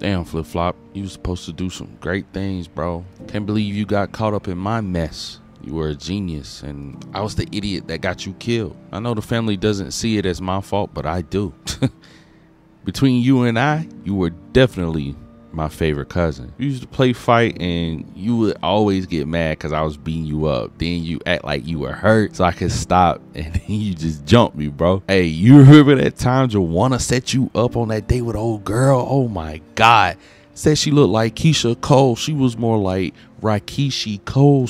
Damn, Flip Flop, you was supposed to do some great things, bro. Can't believe you got caught up in my mess. You were a genius, and I was the idiot that got you killed. I know the family doesn't see it as my fault, but I do. Between you and I, you were definitely my favorite cousin. You used to play fight, and you would always get mad because I was beating you up. Then you act like you were hurt so I could stop, and then you just jumped me, bro. Hey, you remember that time Joanna set you up on that date with old girl? Oh my God. Said she looked like Keyshia Cole. She was more like Rikishi Cole.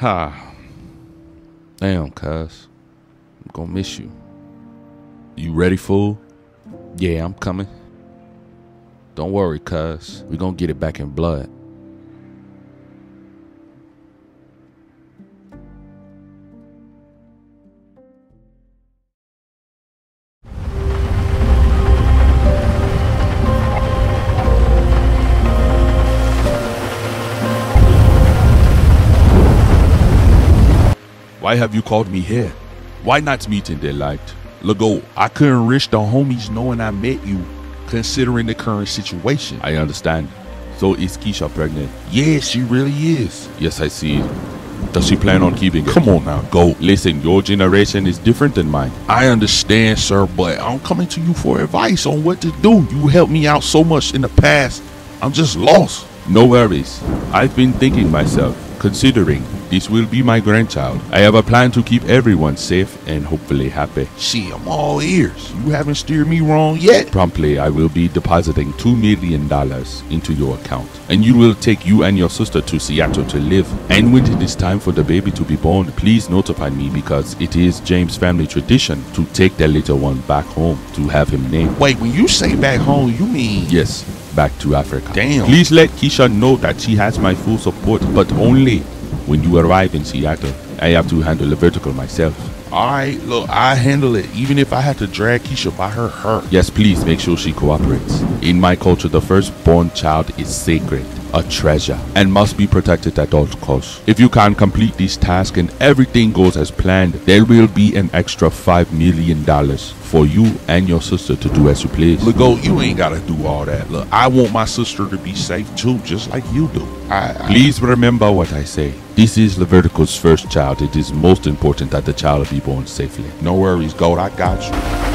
Ha. Damn, cuz. I'm gonna miss you. You ready, fool? Yeah, I'm coming. Don't worry, cuz. We're gonna get it back in blood. Why have you called me here? Why not meet in daylight? LeGoat, I couldn't risk the homies knowing I met you, considering the current situation. I understand. So is Keyshia pregnant? Yes, she really is. Yes, I see it. Does she plan on keeping it? Come on now, Goat. Listen, your generation is different than mine. I understand, sir, but I'm coming to you for advice on what to do. You helped me out so much in the past. I'm just lost. No worries. I've been thinking myself, considering this will be my grandchild. I have a plan to keep everyone safe and hopefully happy. See, I'm all ears. You haven't steered me wrong yet. Promptly, I will be depositing $2 million into your account, and you will take you and your sister to Seattle to live. And when it is time for the baby to be born, please notify me, because it is James' family tradition to take the little one back home to have him named. Wait, when you say back home, you mean... Yes, back to Africa. Damn. Please let Keyshia know that she has my full support, but only when you arrive in Seattle. I have to handle LeVertical myself. Alright, look, I handle it, even if I have to drag Keyshia by her hair. Yes, please make sure she cooperates. In my culture, the firstborn child is sacred, a treasure, and must be protected at all costs. If you can complete this task and everything goes as planned, there will be an extra $5 million for you and your sister to do as you please. LeGoat, you ain't gotta do all that. Look, I want my sister to be safe too, just like you do. Please remember what I say. This is LeVertical's first child. It is most important that the child be born safely. No worries, Goat, I got you.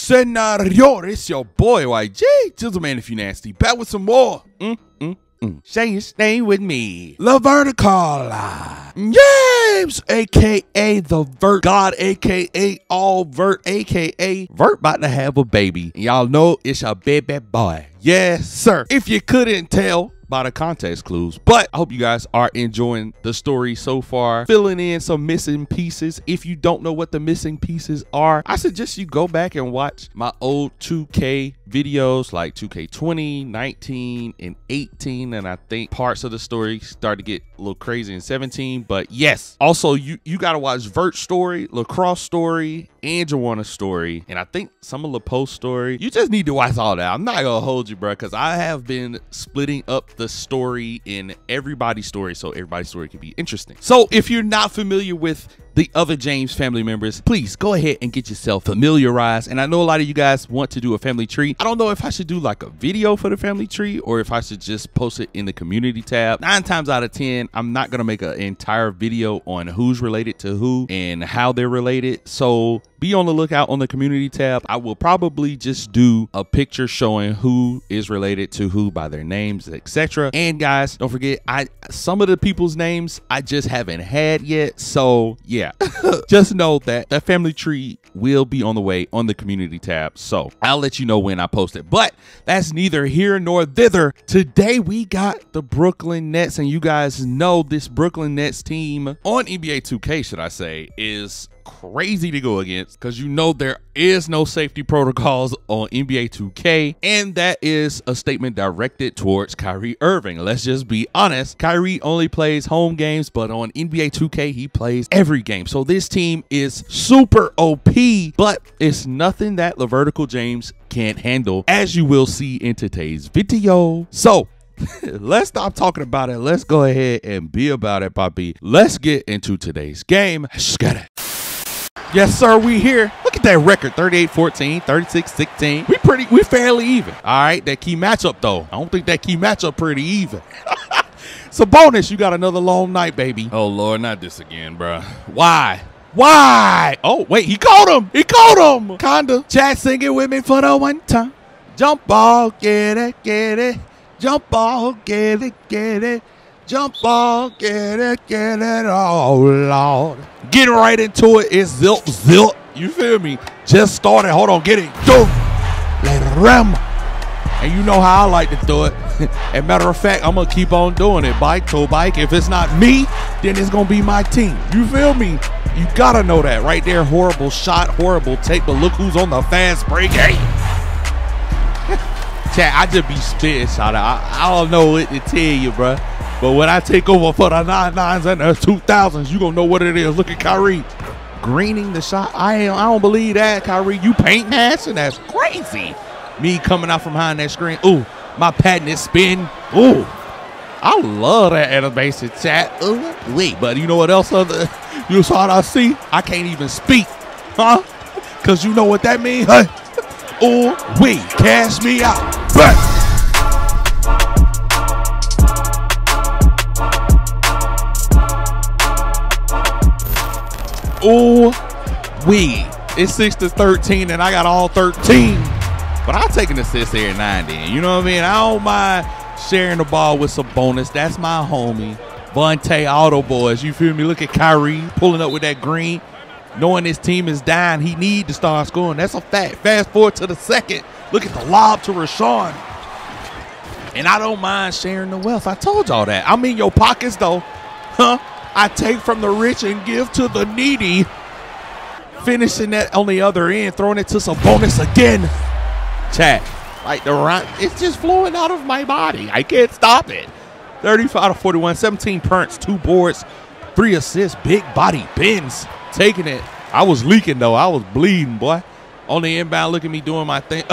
Senario, it's your boy YG, Gentleman If You Nasty, back with some more. Say you stay with me, LeVertical James, aka the Vert God, aka All Vert, aka Vert about to have a baby. Y'all know it's your baby boy. Yes, sir. If you couldn't tell by the context clues, but I hope you guys are enjoying the story so far, filling in some missing pieces. If you don't know what the missing pieces are, I suggest you go back and watch my old 2K videos, like 2K20, 19 and 18, and I think parts of the story start to get a little crazy in 17. But yes, also you gotta watch Vert's story, LaCrosse story, and Joanna's story, and I think some of LaPo's story. You just need to watch all that. I'm not gonna hold you, bro, because I have been splitting up the story in everybody's story, so everybody's story can be interesting. So if you're not familiar with the other James family members, please go ahead and get yourself familiarized. And I know a lot of you guys want to do a family tree. I don't know if I should do like a video for the family tree or if I should just post it in the community tab. 9 times out of 10, I'm not gonna make an entire video on who's related to who and how they're related. So be on the lookout on the community tab. I will probably just do a picture showing who is related to who by their names, etc. And guys, don't forget, some of the people's names I just haven't had yet. So yeah, just know that that family tree will be on the way on the community tab. So I'll let you know when I post it, but that's neither here nor thither. Today we got the Brooklyn Nets, and you guys know this Brooklyn Nets team on NBA 2K, should I say, is crazy to go against, because you know there is no safety protocols on NBA 2K, and that is a statement directed towards Kyrie Irving. Let's just be honest. Kyrie only plays home games, but on NBA 2K he plays every game. So this team is super OP, but it's nothing that LeVertical James can't handle, as you will see in today's video. So let's stop talking about it. Let's go ahead and be about it, Poppy. Let's get into today's game. Let's get it. Yes, sir, we here. Look at that record, 38-14, 36-16. We fairly even. All right, that key matchup, though. I don't think that key matchup pretty even. So, bonus, you got another long night, baby. Oh, Lord, not this again, bro. Why? Why? Oh, wait, he caught him. He caught him. Kinda. Chat singing with me for the one time. Jump ball, get it, get it. Jump ball, get it, get it. Jump ball, get it, oh Lord. Getting right into it, it's zilt, zilt. You feel me? Just started, hold on, get it. Do rim. And you know how I like to do it. As a matter of fact, I'm gonna keep on doing it, bike to bike. If it's not me, then it's gonna be my team. You feel me? You gotta know that right there, horrible shot, horrible take, but look who's on the fast break, hey. Chat, I just be spitting, shout out. I don't know what to tell you, bruh. But when I take over for the 99s and the 2000s, you gonna know what it is. Look at Kyrie greening the shot. I don't believe that, Kyrie. You paint passing, that's crazy. Me coming out from behind that screen. Ooh, my patented spin. Ooh, I love that animation, chat. Ooh, wait, but you know what else? Other you saw what I see? I can't even speak, huh? Cause you know what that means, huh? Ooh, wait, cash me out, but. Oh, we. It's 6-13, and I got all 13. But I'll take an assist every now and then. You know what I mean? I don't mind sharing the ball with some bonus. That's my homie, Vontae Otto boys. You feel me? Look at Kyrie pulling up with that green. Knowing his team is dying, he need to start scoring. That's a fact. Fast forward to the second. Look at the lob to Rashawn. And I don't mind sharing the wealth. I told y'all that. I'm in your pockets, though. Huh? I take from the rich and give to the needy. Finishing that on the other end, throwing it to some bonus again. Chat, like the run, it's just flowing out of my body. I can't stop it. 35-41, 17 punts, 2 boards, 3 assists, big body bends, taking it. I was leaking though, I was bleeding, boy. On the inbound, look at me doing my thing.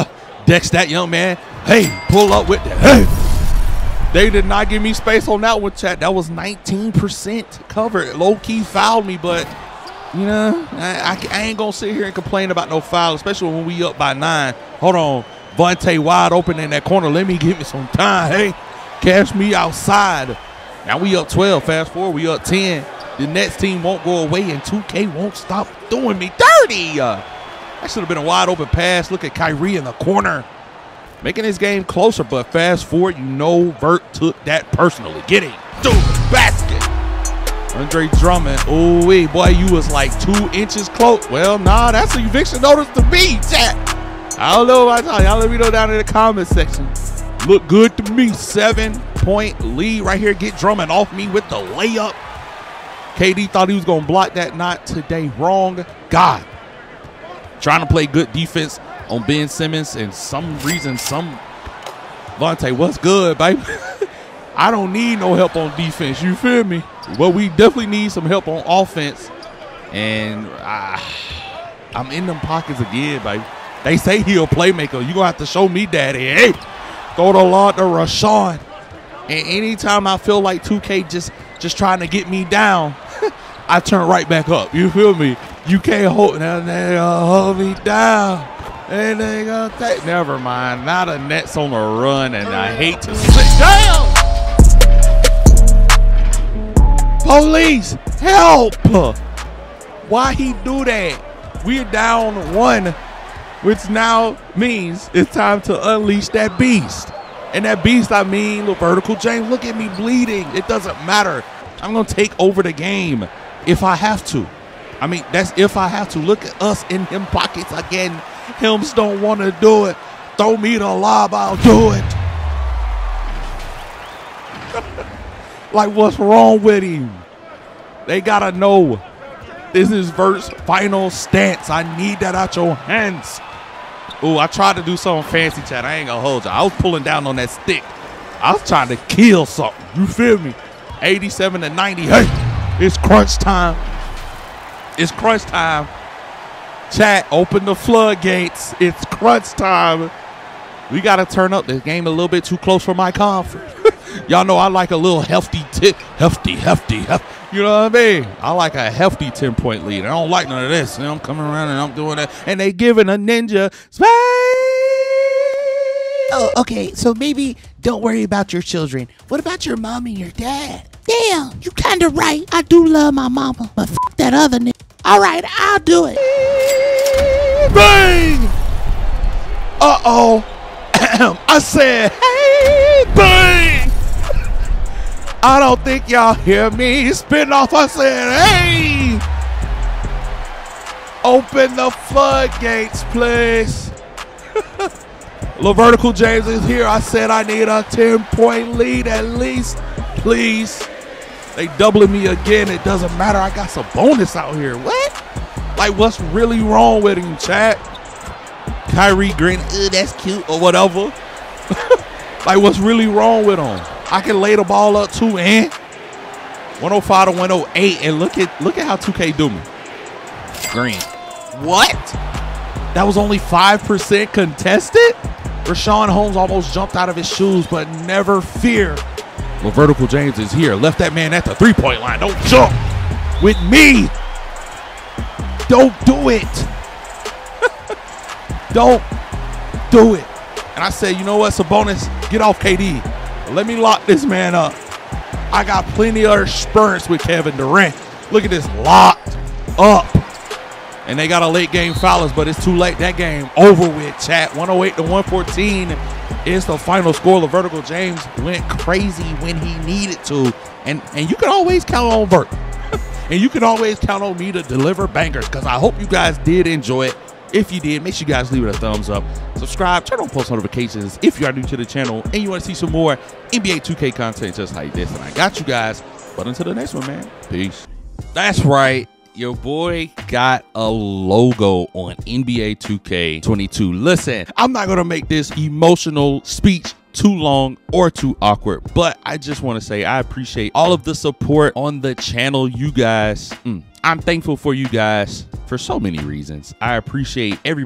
Dex that young man. Hey, pull up with that. Hey. They did not give me space on that one, chat. That was 19% covered. Low-key fouled me, but, you know, I ain't going to sit here and complain about no foul, especially when we up by 9. Hold on. Vontae wide open in that corner. Let me give me some time. Hey, catch me outside. Now we up 12. Fast forward, we up 10. The Nets team won't go away, and 2K won't stop doing me dirty. That should have been a wide-open pass. Look at Kyrie in the corner. Making this game closer, but fast forward, you know Vert took that personally. Get it. Dude, basket. Andre Drummond. Oh, wait, boy, you was like 2 inches close. Well, nah, that's an eviction notice to me, chat. I don't know about y'all. Y'all let me know down in the comment section. Look good to me. 7-point lead right here. Get Drummond off me with the layup. KD thought he was going to block that. Not today. Wrong guy. Trying to play good defense on Ben Simmons, and some reason, some Vontae, what's good, baby? I don't need no help on defense. You feel me? Well, we definitely need some help on offense, and I'm in them pockets again, baby. They say he a playmaker. You gonna have to show me, daddy. Hey, throw the lob to Rashawn. And anytime I feel like 2K just trying to get me down, I turn right back up. You feel me? You can't hold, now they gonna hold me down. And they gonna take, never mind. Now the Nets on the run, and I hate to sit down. Police, help! Why he do that? We're down one, which now means it's time to unleash that beast. And that beast, I mean, LeVertical James. Look at me bleeding. It doesn't matter. I'm gonna take over the game if I have to. I mean, that's if I have to. Look at us in him pockets again. Helms don't want to do it. Throw me the lob, I'll do it. Like, what's wrong with him? They gotta know this is Vert's final stance. I need that out your hands. Ooh, I tried to do something fancy, chat. I ain't gonna hold you. I was pulling down on that stick. I was trying to kill something. You feel me? 87 to 90. Hey, it's crunch time. It's crunch time. Chat, open the floodgates. It's crunch time. We got to turn up. This game a little bit too close for my comfort. Y'all know I like a little hefty tip. Hefty. You know what I mean? I like a hefty 10-point lead. I don't like none of this. And I'm coming around and I'm doing that. And they giving a ninja space. Oh, okay. So maybe don't worry about your children. What about your mom and your dad? Damn, you kind of right. I do love my mama, but f that other nigga. All right, I'll do it. Bang! Uh-oh. I said, hey, bang! I don't think y'all hear me spin off. I said, hey! Open the floodgates, please. LeVertical James is here. I said I need a 10-point lead at least. Please. They doubling me again. It doesn't matter. I got some bonus out here. What? Like, what's really wrong with him, chat? Kyrie Green, that's cute or whatever. Like, what's really wrong with him? I can lay the ball up too, and 105 to 108. And look at how 2K do me. Green. What? That was only 5% contested? Rashawn Holmes almost jumped out of his shoes, but never fear. LeVertical James is here. Left that man at the three-point line. Don't jump with me. Don't do it. Don't do it. And I said, you know what, Sabonis, get off KD. Let me lock this man up. I got plenty of experience with Kevin Durant. Look at this, locked up. And they got a late game foul, but it's too late. That game over with, chat. 108 to 114. It's the final score. LeVertical James went crazy when he needed to. And you can always count on Vert. And you can always count on me to deliver bangers, because I hope you guys did enjoy it. If you did, make sure you guys leave it a thumbs up. Subscribe, turn on post notifications if you are new to the channel and you want to see some more NBA 2K content just like this. And I got you guys. But until the next one, man, peace. That's right. Your boy got a logo on NBA 2K22. Listen, I'm not going to make this emotional speech too long or too awkward, but I just want to say I appreciate all of the support on the channel, you guys. I'm thankful for you guys for so many reasons. I appreciate everybody.